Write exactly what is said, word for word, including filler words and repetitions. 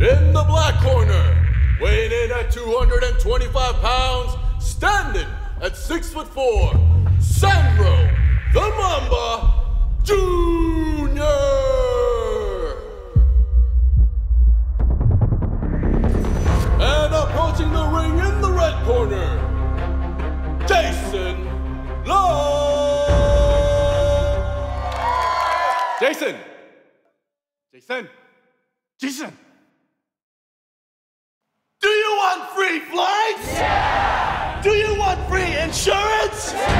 In the black corner, weighing in at two hundred twenty-five pounds, standing at six foot four, Sandro the Mamba Junior And approaching the ring in the red corner, Jason Lo. Jason. Jason. Jason. Do you want free flights? Yeah! Do you want free insurance? Yeah!